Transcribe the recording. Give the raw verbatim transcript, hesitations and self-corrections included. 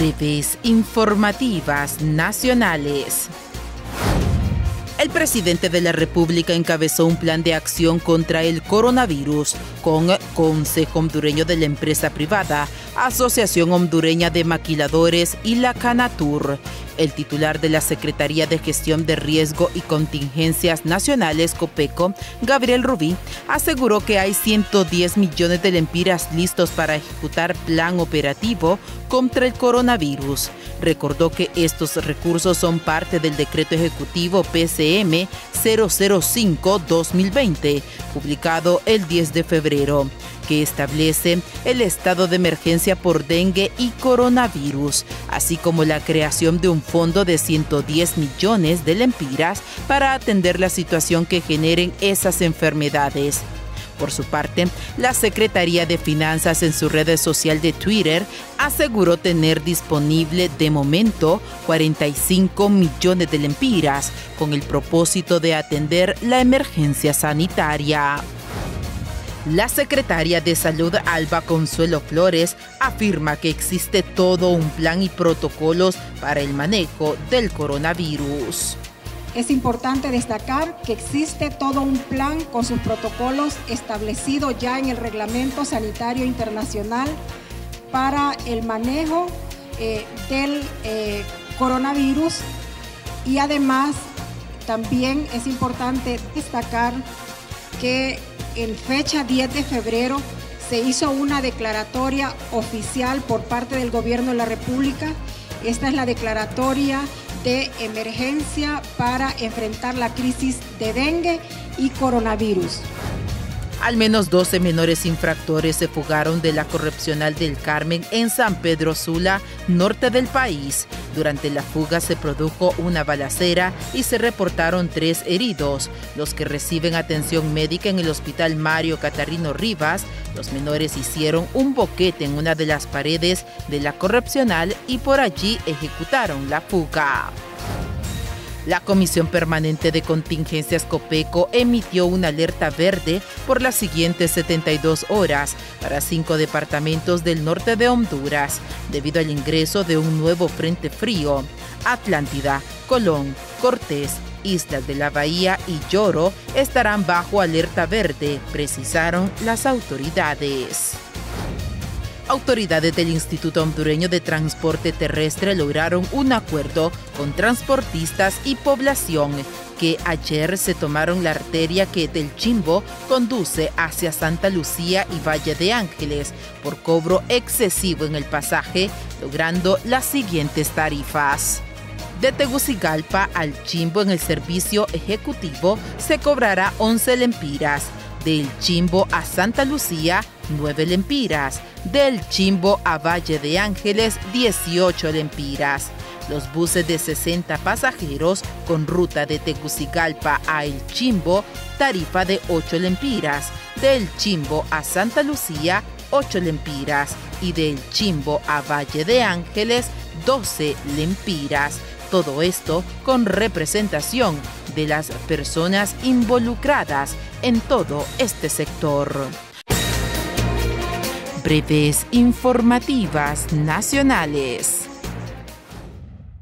Breves informativas nacionales. El presidente de la República encabezó un plan de acción contra el coronavirus con Consejo Hondureño de la Empresa Privada, Asociación Hondureña de Maquiladores y la Canatur. El titular de la Secretaría de Gestión de Riesgo y Contingencias Nacionales, COPECO, Gabriel Rubí, aseguró que hay ciento diez millones de lempiras listos para ejecutar plan operativo contra el coronavirus. Recordó que estos recursos son parte del decreto ejecutivo P C M cero cero cinco guión dos mil veinte, publicado el diez de febrero, que establece el estado de emergencia por dengue y coronavirus, así como la creación de un fondo de ciento diez millones de lempiras para atender la situación que generen esas enfermedades. Por su parte, la Secretaría de Finanzas en su red social de Twitter aseguró tener disponible de momento cuarenta y cinco millones de lempiras con el propósito de atender la emergencia sanitaria. La secretaria de Salud, Alba Consuelo Flores, afirma que existe todo un plan y protocolos para el manejo del coronavirus. Es importante destacar que existe todo un plan con sus protocolos establecido ya en el Reglamento Sanitario Internacional para el manejo eh, del eh, coronavirus, y además también es importante destacar que en fecha diez de febrero se hizo una declaratoria oficial por parte del Gobierno de la República. Esta es la declaratoria de emergencia para enfrentar la crisis de dengue y coronavirus. Al menos doce menores infractores se fugaron de la correccional del Carmen en San Pedro Sula, norte del país. Durante la fuga se produjo una balacera y se reportaron tres heridos, los que reciben atención médica en el Hospital Mario Catarino Rivas. Los menores hicieron un boquete en una de las paredes de la correccional y por allí ejecutaron la fuga. La Comisión Permanente de Contingencias COPECO emitió una alerta verde por las siguientes setenta y dos horas para cinco departamentos del norte de Honduras, debido al ingreso de un nuevo frente frío: Atlántida, Colón, Cortés, Islas de la Bahía y Lloro estarán bajo alerta verde, precisaron las autoridades. Autoridades del Instituto Hondureño de Transporte Terrestre lograron un acuerdo con transportistas y población que ayer se tomaron la arteria que del Chimbo conduce hacia Santa Lucía y Valle de Ángeles por cobro excesivo en el pasaje, logrando las siguientes tarifas. De Tegucigalpa al Chimbo en el servicio ejecutivo se cobrará once lempiras. Del Chimbo a Santa Lucía, nueve lempiras. Del Chimbo a Valle de Ángeles, dieciocho lempiras. Los buses de sesenta pasajeros con ruta de Tegucigalpa a El Chimbo, tarifa de ocho lempiras. Del Chimbo a Santa Lucía, ocho lempiras. Y del Chimbo a Valle de Ángeles, doce lempiras. Todo esto con representación de las personas involucradas en todo este sector. Breves informativas nacionales.